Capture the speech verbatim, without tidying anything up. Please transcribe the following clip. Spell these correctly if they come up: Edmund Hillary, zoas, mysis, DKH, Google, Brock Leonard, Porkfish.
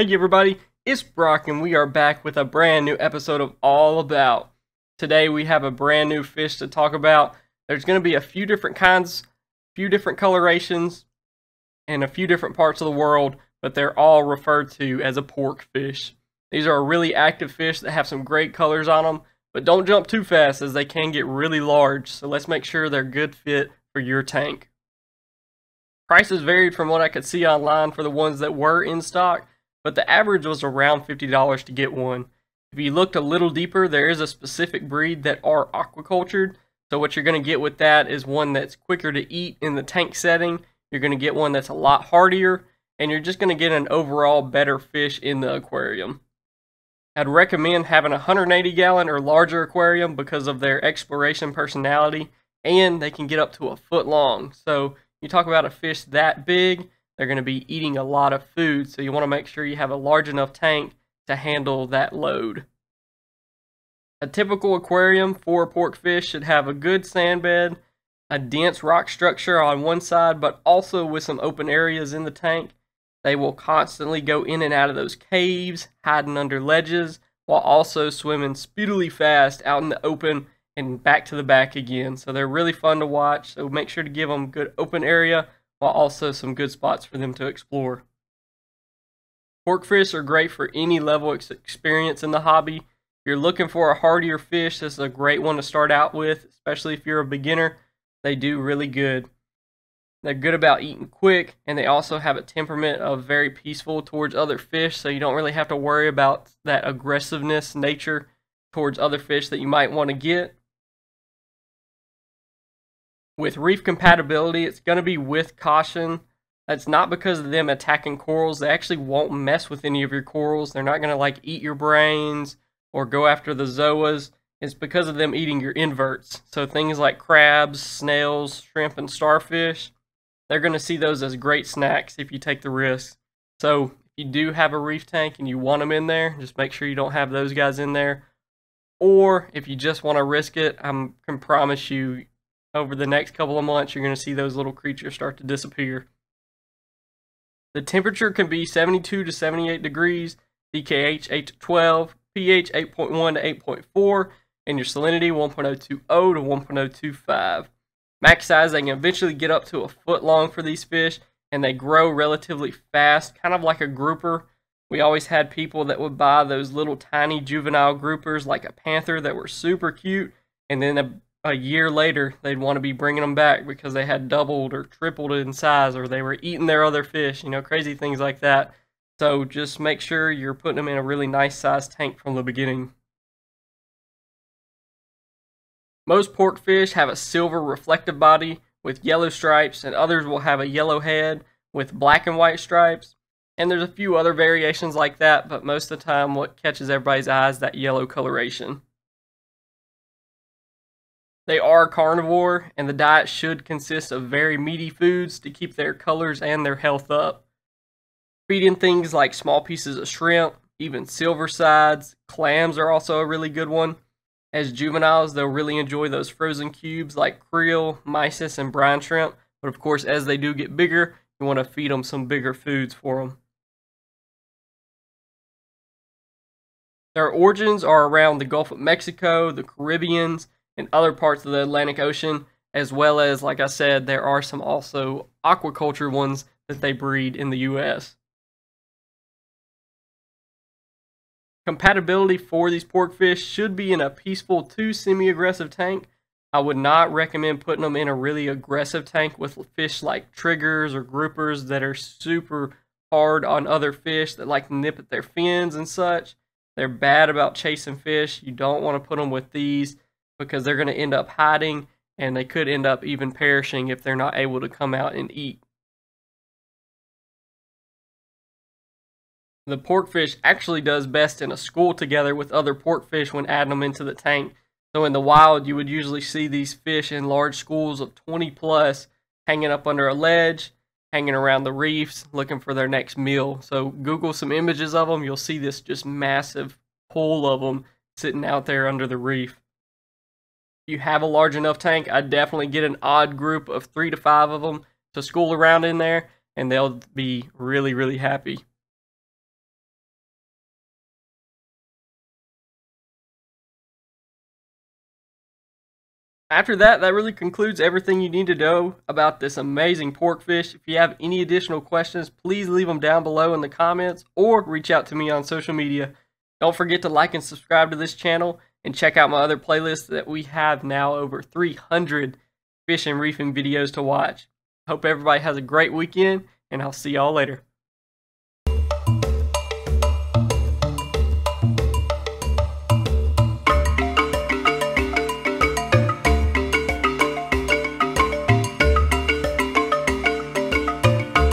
Hey everybody, it's Brock and we are back with a brand new episode of All About. Today we have a brand new fish to talk about. There's going to be a few different kinds, few different colorations, and a few different parts of the world, but they're all referred to as a porkfish. These are really active fish that have some great colors on them, but don't jump too fast as they can get really large, so let's make sure they're a good fit for your tank. Prices varied from what I could see online for the ones that were in stock, but the average was around fifty dollars to get one. If you looked a little deeper, there is a specific breed that are aquacultured. So what you're going to get with that is one that's quicker to eat in the tank setting. You're going to get one that's a lot hardier, and you're just going to get an overall better fish in the aquarium. I'd recommend having a one hundred eighty gallon or larger aquarium because of their exploration personality, and they can get up to a foot long. So you talk about a fish that big, they're going to be eating a lot of food, so you want to make sure you have a large enough tank to handle that load. A typical aquarium for porkfish should have a good sand bed, a dense rock structure on one side, but also with some open areas in the tank. They will constantly go in and out of those caves, hiding under ledges, while also swimming speedily fast out in the open and back to the back again. So they're really fun to watch, so make sure to give them good open area, while also some good spots for them to explore. Porkfish are great for any level of experience in the hobby. If you're looking for a hardier fish, this is a great one to start out with, especially if you're a beginner. They do really good. They're good about eating quick, and they also have a temperament of very peaceful towards other fish, so you don't really have to worry about that aggressiveness nature towards other fish that you might want to get. With reef compatibility, it's going to be with caution. That's not because of them attacking corals. They actually won't mess with any of your corals. They're not going to like eat your brains or go after the zoas. It's because of them eating your inverts. So things like crabs, snails, shrimp, and starfish, they're going to see those as great snacks if you take the risk. So if you do have a reef tank and you want them in there, just make sure you don't have those guys in there. Or if you just want to risk it, I can promise you, over the next couple of months, you're going to see those little creatures start to disappear. The temperature can be seventy-two to seventy-eight degrees, D K H eight to twelve, pH eight point one to eight point four, and your salinity one point oh two zero to one point oh two five. Max size, they can eventually get up to a foot long for these fish, and they grow relatively fast, kind of like a grouper. We always had people that would buy those little tiny juvenile groupers like a panther that were super cute, and then a A year later, they'd want to be bringing them back because they had doubled or tripled in size, or they were eating their other fish, you know, crazy things like that. So just make sure you're putting them in a really nice sized tank from the beginning. Most porkfish have a silver reflective body with yellow stripes, and others will have a yellow head with black and white stripes. And there's a few other variations like that, but most of the time what catches everybody's eye is that yellow coloration. They are carnivore, and the diet should consist of very meaty foods to keep their colors and their health up. Feeding things like small pieces of shrimp, even silver sides, clams are also a really good one. As juveniles, they'll really enjoy those frozen cubes like krill, mysis, and brine shrimp, but of course as they do get bigger, you want to feed them some bigger foods for them. Their origins are around the Gulf of Mexico, the Caribbeans, and other parts of the Atlantic Ocean, as well as, like I said, there are some also aquaculture ones that they breed in the U S Compatibility for these porkfish should be in a peaceful to semi-aggressive tank. I would not recommend putting them in a really aggressive tank with fish like triggers or groupers that are super hard on other fish that like to nip at their fins and such. They're bad about chasing fish. You don't want to put them with these, because they're going to end up hiding, and they could end up even perishing if they're not able to come out and eat. The porkfish actually does best in a school together with other porkfish when adding them into the tank. So in the wild, you would usually see these fish in large schools of twenty plus, hanging up under a ledge, hanging around the reefs, looking for their next meal. So Google some images of them, you'll see this just massive pool of them sitting out there under the reef. You have a large enough tank, I definitely get an odd group of three to five of them to school around in there, and they'll be really, really happy. After that, that really concludes everything you need to know about this amazing porkfish. If you have any additional questions, please leave them down below in the comments or reach out to me on social media. Don't forget to like and subscribe to this channel and check out my other playlist that we have now over three hundred fish and reefing videos to watch. Hope everybody has a great weekend, and I'll see y'all later.